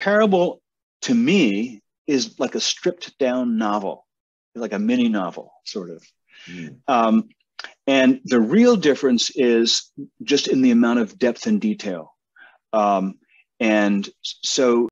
Parable to me is like a stripped down novel, like a mini novel sort of. And the real difference is just in the amount of depth and detail. And so